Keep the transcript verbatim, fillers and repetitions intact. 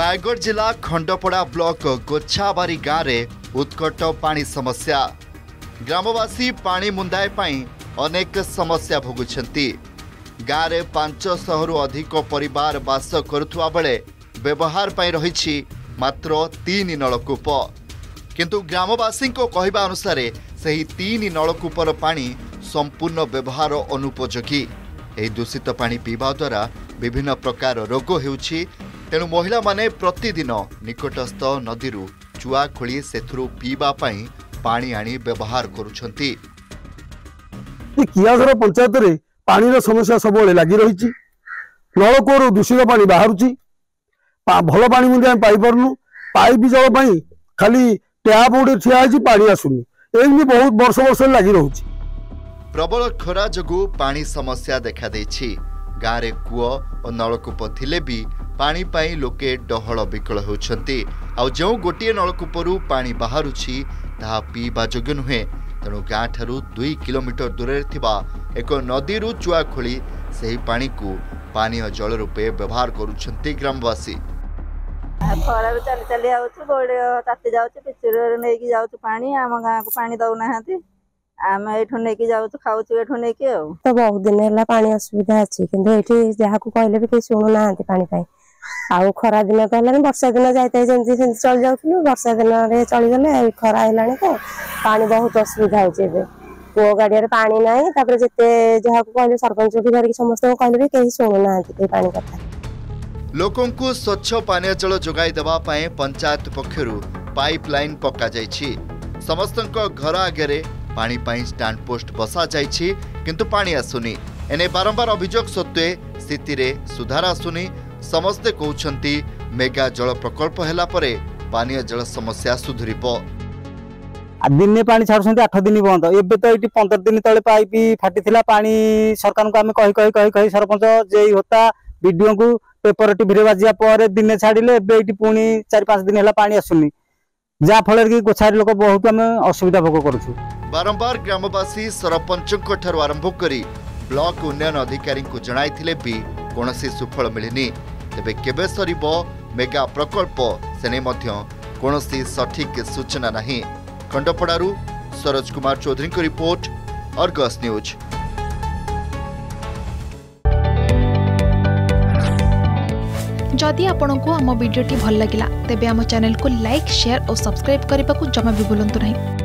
नयगढ़ जिला खंडपड़ा ब्लॉक गोछाबारी गाँव में उत्कट पानी समस्या। ग्रामवासी पानी मुंदाए पाई अनेक समस्या भोगुंट। गाँव में पांचशह रु अधिक परिवार बास करुवा बेले व्यवहार पर रही मात्र तीन नलकूप, किंतु ग्रामवासी को कहवा अनुसार से ही तीन नलकूपर पानी संपूर्ण व्यवहार अनुपयोगी। यह दूषित पानी पीवा द्वारा विभिन्न प्रकार रोग होउछि। तेणु महिला माने प्रतिदिन निकटस्थ नदी चुआ खोली से पीवा पानी आनी व्यवहार करुछंती। कियाघर पंचायत रे पानी रो समस्या सब लगी रही। नलकूप दूषित पानी बाहर भल पानी मुझे पाइपरनु। पाइप जल खाली टैप गोटे ठिया पानी आसुनी। एमती बहुत वर्ष वर्ष लगी रही। प्रबल खरा जगू पानी समस्या देखा देछि। गाँव में कूओ और नलकूप थिले भी पानी पाई लोके डहल विकल होउछंती। आ जो गोटे नलकूपरू पानी बाहरुछि ता पीवा योग्य नुहे। तेणु गाँव ठारू दुई किलोमीटर दूर थिबा एक नदी चुआ खोली से पानी को पानीय जल रूपे व्यवहार करुछंती ग्रामवासी। खरा में चली चली आउछ गोडे ताती जाउछ पिचुरे नै की जाउछ पानी। हम गाँव को पानी दउ नहांती। आम एठो नै की जाउछ खाउछ एठो नै की। तो बहुत दिन हैला पानी असुविधा अछि, किंतु एठी जहा को कहले भी के सुनु नहांती पानी पाई। आउ खरा दिन तो हलानी, वर्षा दिन जाते जमती सेंती चल जाउथु। वर्षा दिन रे चली गेले, खरा हैलानी तो पानी बहुत असुविधा होय छे। को गाडिया रे पानी नाही। तापर जते जहा को कहले सरपंच को धरि समस्त को कहले भी केही सुनु नांती के पानी कथा। लोकन को स्वच्छ पानी जल जोगाई देबा पय पंचायत पक्षरु पाइपलाइन पक्का जाय छी। समस्त को घर आगे रे पानी पाई स्टैंड पोस्ट बसा जायछि, किंतु पानी आसुनी। एने बारंबार अभियोग सत्वे स्थिति रे सुधार आसुनी। समस्ते कहउछंती मेगा जल प्रकल्प हैला परे पानी जल समस्या सुधरिबो। आ दिन ने पानी छाडसंती आठ दिन बंद। एबे तो एटी पंद्रह दिन तले पाइप फाटीथिला पानी। सरकार को आमे कहि कहि कहि कहि सरपंच जेई होता वीडियो को पेपर टीवी रे बाजिया परे दिन ने छाडीले। एबे एटी पुनी चार पांच दिन हैला पानी आसुनी, जा फलर कि गोछारी लोक बहुत आमे असुविधा भोग करूछु। बारंबार ग्रामवासी सरपंचों ठारू आरंभ करी ब्लॉक उन्नयन अधिकारी को जणाई थिले भी कौन सुफल मिलनी। तेबे केबे सरीबो मेगा प्रकल्प सेने मध्य कौन सठिक सूचना नहीं। खंडपड़ारू सरोज कुमार चौधरी की रिपोर्ट, अर्गस न्यूज। जदि आपंक आम भिडी भल लगा तेब आम चैनल को लाइक, शेयर और सब्सक्राइब करने को जमा भी भूलु नहीं।